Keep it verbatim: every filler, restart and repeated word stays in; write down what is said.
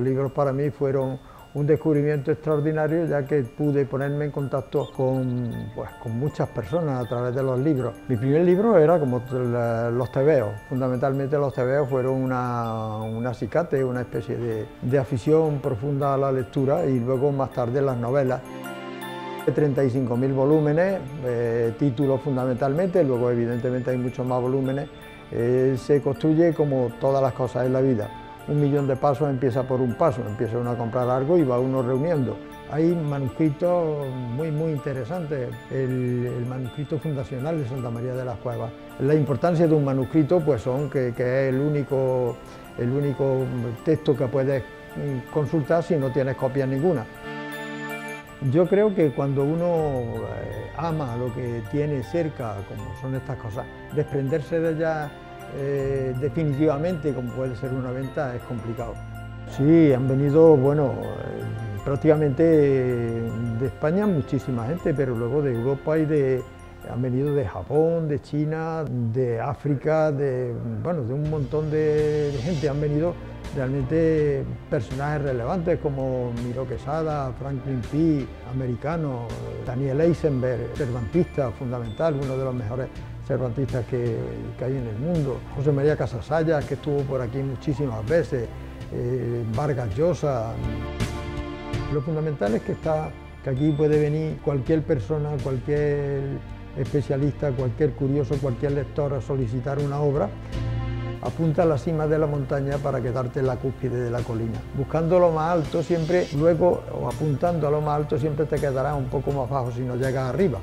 Los libros para mí fueron un descubrimiento extraordinario, ya que pude ponerme en contacto con, pues, con muchas personas a través de los libros. Mi primer libro era como los tebeos, fundamentalmente los tebeos fueron una, un acicate, una especie de, de afición profunda a la lectura, y luego más tarde las novelas. treinta y cinco mil volúmenes, eh, títulos fundamentalmente, luego evidentemente hay muchos más volúmenes. Eh, se construye como todas las cosas en la vida. Un millón de pasos empieza por un paso, empieza uno a comprar algo y va uno reuniendo. Hay manuscritos muy, muy interesantes, el, el manuscrito fundacional de Santa María de las Cuevas. La importancia de un manuscrito, pues son que, que es el único, el único texto que puedes consultar si no tienes copia ninguna. Yo creo que cuando uno ama lo que tiene cerca, como son estas cosas, desprenderse de ellas eh, definitivamente, como puede ser una venta, es complicado. Sí, han venido, bueno, eh, prácticamente de España muchísima gente, pero luego de Europa y de... han venido de Japón, de China, de África, de, bueno, de un montón de gente, han venido realmente personajes relevantes como Miro Quesada, Franklin Pee, americano, Daniel Eisenberg, cervantista fundamental, uno de los mejores cervantistas que, que hay en el mundo. José María Casasayas, que estuvo por aquí muchísimas veces, eh, Vargas Llosa. Lo fundamental es que, está, que aquí puede venir cualquier persona, cualquier especialista, cualquier curioso, cualquier lector a solicitar una obra. Apunta a la cima de la montaña para quedarte en la cúspide de la colina. Buscando lo más alto siempre, luego, o apuntando a lo más alto, siempre te quedarás un poco más bajo si no llegas arriba.